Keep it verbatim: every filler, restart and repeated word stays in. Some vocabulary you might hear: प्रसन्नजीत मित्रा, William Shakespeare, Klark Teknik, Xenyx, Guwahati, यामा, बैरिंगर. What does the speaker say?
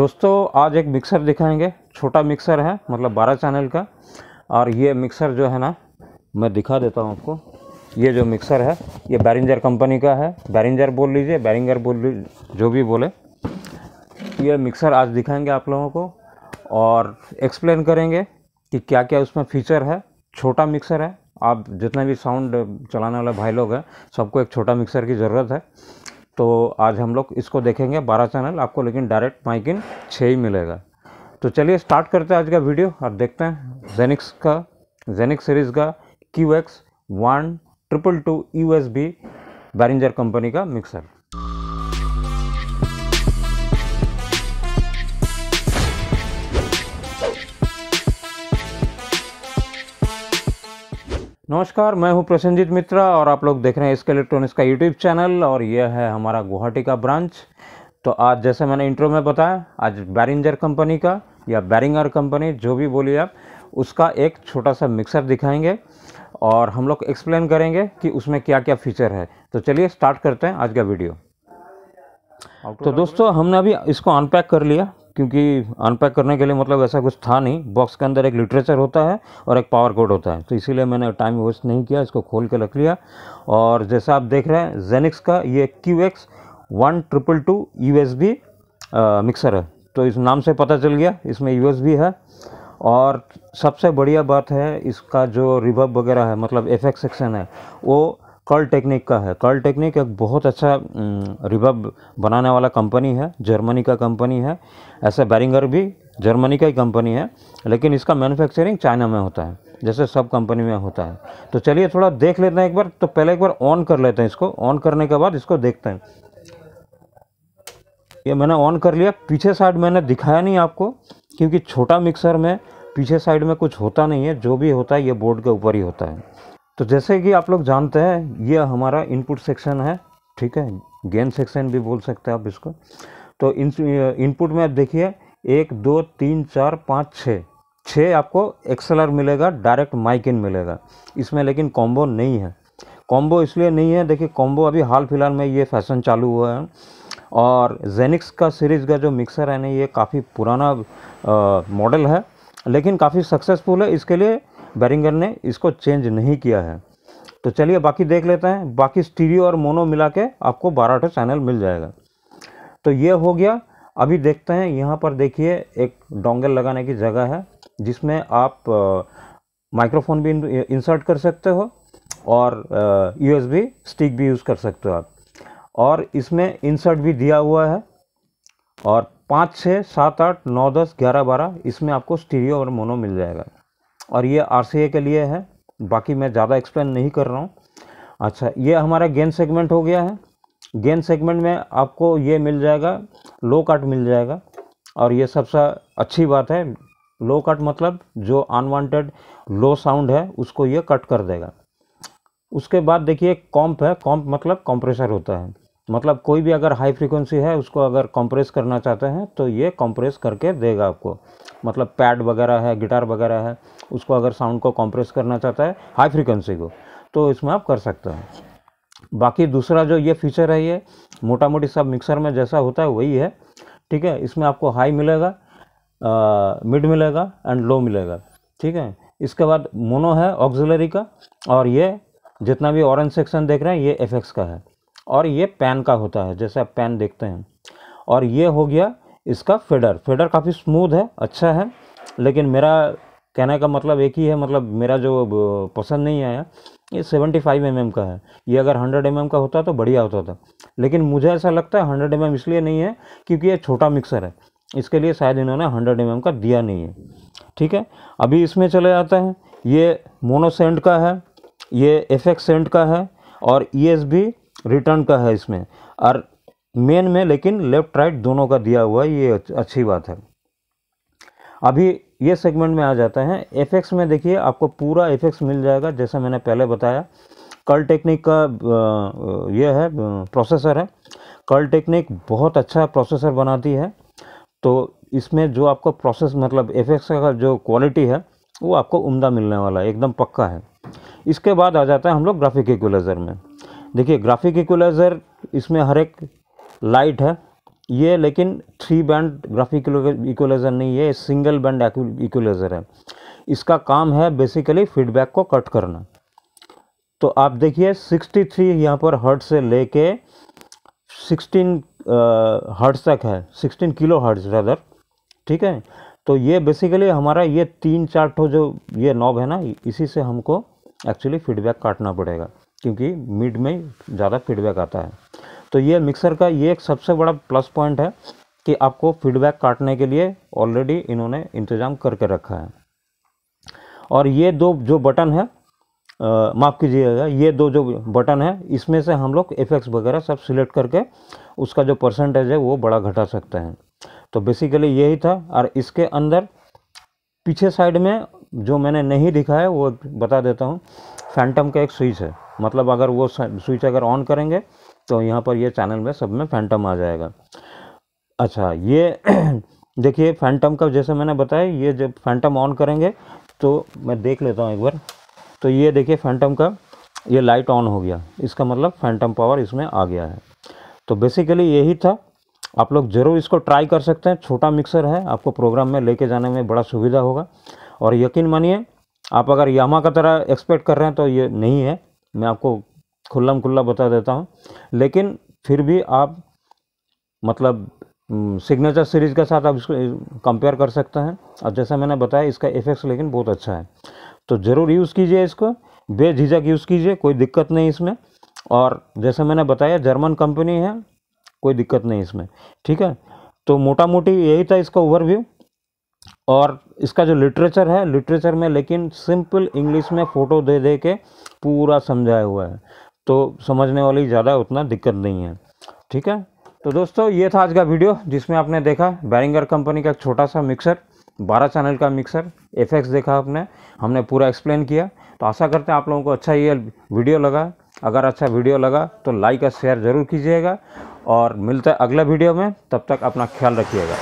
दोस्तों आज एक मिक्सर दिखाएंगे, छोटा मिक्सर है मतलब बारह चैनल का। और ये मिक्सर जो है ना, मैं दिखा देता हूँ आपको। ये जो मिक्सर है ये बैरिंजर कंपनी का है, बैरिंजर बोल लीजिए, बैरिंगर बोल लीजिए, जो भी बोले। ये मिक्सर आज दिखाएंगे आप लोगों को और एक्सप्लेन करेंगे कि क्या क्या उसमें फ़ीचर है। छोटा मिक्सर है, आप जितना भी साउंड चलाने वाले भाई लोग हैं सबको एक छोटा मिक्सर की ज़रूरत है। तो आज हम लोग इसको देखेंगे, बारह चैनल आपको, लेकिन डायरेक्ट माइक इन छः ही मिलेगा। तो चलिए स्टार्ट करते हैं आज का वीडियो और देखते हैं Xenyx का, Xenyx सीरीज़ का Q X one two two two USB Behringer company का मिक्सर। नमस्कार, मैं हूं प्रसन्नजीत मित्रा और आप लोग देख रहे हैं इसके इलेक्ट्रॉनिक्स का यूट्यूब चैनल और यह है हमारा गुवाहाटी का ब्रांच। तो आज जैसे मैंने इंट्रो में बताया, आज बैरिंजर कंपनी का या बैरिंगर कंपनी जो भी बोलिए आप, उसका एक छोटा सा मिक्सर दिखाएंगे और हम लोग एक्सप्लेन करेंगे कि उसमें क्या क्या फीचर है। तो चलिए स्टार्ट करते हैं आज का वीडियो। तो दोस्तों हमने अभी इसको अनपैक कर लिया, क्योंकि अनपैक करने के लिए मतलब ऐसा कुछ था नहीं। बॉक्स के अंदर एक लिटरेचर होता है और एक पावर कोड होता है, तो इसीलिए मैंने टाइम वेस्ट नहीं किया, इसको खोल के रख लिया। और जैसा आप देख रहे हैं Xenyx का ये Q X one two two two USB mixer है, तो इस नाम से पता चल गया इसमें यूएसबी है। और सबसे बढ़िया बात है इसका जो रिवर्ब वगैरह है मतलब एफएक्स सेक्शन है, वो Klark Teknik का है। Klark Teknik एक बहुत अच्छा रिवर्ब बनाने वाला कंपनी है, जर्मनी का कंपनी है। ऐसे बैरिंगर भी जर्मनी का ही कंपनी है, लेकिन इसका मैन्युफैक्चरिंग चाइना में होता है, जैसे सब कंपनी में होता है। तो चलिए थोड़ा देख लेते हैं एक बार। तो पहले एक बार ऑन कर लेते हैं इसको, ऑन करने के बाद इसको देखते हैं। ये मैंने ऑन कर लिया, पीछे साइड मैंने दिखाया नहीं आपको, क्योंकि छोटा मिक्सर में पीछे साइड में कुछ होता नहीं है, जो भी होता है ये बोर्ड के ऊपर ही होता है। तो जैसे कि आप लोग जानते हैं ये हमारा इनपुट सेक्शन है, ठीक है, गेन सेक्शन भी बोल सकते हैं आप इसको। तो इन इनपुट में आप देखिए एक दो तीन चार पाँच छः, छः आपको एक्सएलआर मिलेगा, डायरेक्ट माइक इन मिलेगा इसमें, लेकिन कॉम्बो नहीं है। कॉम्बो इसलिए नहीं है, देखिए कॉम्बो अभी हाल फिलहाल में ये फैशन चालू हुआ है। और Xenyx का सीरीज़ का जो मिक्सर है ना, ये काफ़ी पुराना मॉडल है, लेकिन काफ़ी सक्सेसफुल है, इसके लिए बैरिंगर ने इसको चेंज नहीं किया है। तो चलिए बाकी देख लेते हैं। बाकी स्टीरियो और मोनो मिला के आपको बारह चैनल मिल जाएगा। तो ये हो गया। अभी देखते हैं, यहाँ पर देखिए एक डोंगल लगाने की जगह है, जिसमें आप माइक्रोफोन भी इंसर्ट कर सकते हो और यूएसबी स्टिक भी यूज़ कर सकते हो आप। और इसमें इंसर्ट भी दिया हुआ है, और पाँच छः सात आठ नौ दस ग्यारह बारह इसमें आपको स्टीरियो और मोनो मिल जाएगा। और ये आरसीए के लिए है, बाकी मैं ज़्यादा एक्सप्लेन नहीं कर रहा हूँ। अच्छा, ये हमारा गेन सेगमेंट हो गया है। गेन सेगमेंट में आपको ये मिल जाएगा, लो कट मिल जाएगा, और ये सबसे अच्छी बात है। लो कट मतलब जो अनवांटेड लो साउंड है उसको ये कट कर देगा। उसके बाद देखिए कॉम्प है, कॉम्प मतलब कंप्रेसर होता है, मतलब कोई भी अगर हाई फ्रीक्वेंसी है उसको अगर कंप्रेस करना चाहते हैं तो ये कंप्रेस करके देगा आपको। मतलब पैड वगैरह है, गिटार वगैरह है, उसको अगर साउंड को कंप्रेस करना चाहता है हाई फ्रीक्वेंसी को, तो इसमें आप कर सकते हैं। बाकी दूसरा जो ये फीचर है, ये मोटा मोटी सब मिक्सर में जैसा होता है वही है, ठीक है। इसमें आपको हाई मिलेगा, मिड मिलेगा एंड लो मिलेगा, ठीक है। इसके बाद मोनो है ऑक्सिलरी का, और ये जितना भी ऑरेंज सेक्शन देख रहे हैं ये एफएक्स का है, और ये पैन का होता है, जैसे आप पैन देखते हैं। और ये हो गया इसका फेडर। फेडर काफ़ी स्मूथ है, अच्छा है, लेकिन मेरा कहने का मतलब एक ही है, मतलब मेरा जो पसंद नहीं आया। ये पचहत्तर एम एम का है, ये अगर सौ एम एम का होता तो बढ़िया होता था, लेकिन मुझे ऐसा लगता है सौ एम एम इसलिए नहीं है क्योंकि ये छोटा मिक्सर है, इसके लिए शायद इन्होंने सौ एम एम का दिया नहीं है, ठीक है। अभी इसमें चले जाते हैं, ये मोनोसेंट का है, ये एफएक्स सेंट का है, और ईएसबी रिटर्न का है इसमें। और मेन में लेकिन लेफ्ट राइट दोनों का दिया हुआ है, ये अच्छी बात है। अभी ये सेगमेंट में आ जाते हैं। एफएक्स में देखिए आपको पूरा एफएक्स मिल जाएगा, जैसा मैंने पहले बताया। Klark Teknik का ये है प्रोसेसर है, Klark Teknik बहुत अच्छा प्रोसेसर बनाती है, तो इसमें जो आपको प्रोसेस मतलब एफएक्स का जो क्वालिटी है वो आपको उम्दा मिलने वाला है, एकदम पक्का है। इसके बाद आ जाता है हम लोग ग्राफिक इक्वलाइज़र में। देखिए ग्राफिक इक्वलाइज़र, इसमें हर एक लाइट है, ये लेकिन थ्री बैंड ग्राफिक इक्वलाइजर नहीं है, सिंगल बैंड इक्वलाइजर है। इसका काम है बेसिकली फीडबैक को कट करना। तो आप देखिए सिक्सटी थ्री यहाँ पर हर्ट्ज से लेके सिक्सटीन हर्ट्ज तक है, सिक्सटीन किलो हर्ट्ज रदर, ठीक है। तो ये बेसिकली हमारा ये तीन चार ठो जो ये नॉब है ना, इसी से हमको एक्चुअली फीडबैक काटना पड़ेगा क्योंकि मिड में ज़्यादा फीडबैक आता है। तो ये मिक्सर का ये एक सबसे बड़ा प्लस पॉइंट है कि आपको फीडबैक काटने के लिए ऑलरेडी इन्होंने इंतज़ाम करके रखा है। और ये दो जो बटन है, माफ़ कीजिएगा, ये दो जो बटन है इसमें से हम लोग एफेक्ट्स वगैरह सब सिलेक्ट करके उसका जो परसेंटेज है वो बड़ा घटा सकते हैं। तो बेसिकली यही था। और इसके अंदर पीछे साइड में जो मैंने नहीं दिखाया वो बता देता हूँ, फैंटम का एक स्विच है, मतलब अगर वो स्विच अगर ऑन करेंगे तो यहाँ पर ये चैनल में सब में फैंटम आ जाएगा। अच्छा, ये देखिए फैंटम का जैसे मैंने बताया, ये जब फैंटम ऑन करेंगे तो मैं देख लेता हूँ एक बार। तो ये देखिए फैंटम का ये लाइट ऑन हो गया, इसका मतलब फैंटम पावर इसमें आ गया है। तो बेसिकली यही था। आप लोग ज़रूर इसको ट्राई कर सकते हैं, छोटा मिक्सर है, आपको प्रोग्राम में लेके जाने में बड़ा सुविधा होगा। और यकीन मानिए आप अगर यामा का तरह एक्सपेक्ट कर रहे हैं तो ये नहीं है, मैं आपको खुल्लम खुल्ला बता देता हूँ। लेकिन फिर भी आप मतलब सिग्नेचर सीरीज़ के साथ आप इसको कंपेयर कर सकते हैं। और जैसा मैंने बताया इसका इफेक्ट्स लेकिन बहुत अच्छा है, तो ज़रूर यूज़ कीजिए, इसको बेझिझक यूज़ कीजिए, कोई दिक्कत नहीं इसमें। और जैसे मैंने बताया जर्मन कंपनी है, कोई दिक्कत नहीं इसमें, ठीक है। तो मोटा मोटी यही था इसका ओवरव्यू। और इसका जो लिटरेचर है, लिटरेचर में लेकिन सिंपल इंग्लिश में फ़ोटो दे दे के पूरा समझाया हुआ है, तो समझने वाली ज़्यादा उतना दिक्कत नहीं है, ठीक है। तो दोस्तों ये था आज का वीडियो जिसमें आपने देखा बेरिंगर कंपनी का एक छोटा सा मिक्सर, बारह चैनल का मिक्सर, एफेक्ट्स देखा आपने, हमने पूरा एक्सप्लेन किया। तो आशा करते हैं आप लोगों को अच्छा ये वीडियो लगा। अगर अच्छा वीडियो लगा तो लाइक और शेयर ज़रूर कीजिएगा। और मिलता है अगला वीडियो में, तब तक अपना ख्याल रखिएगा।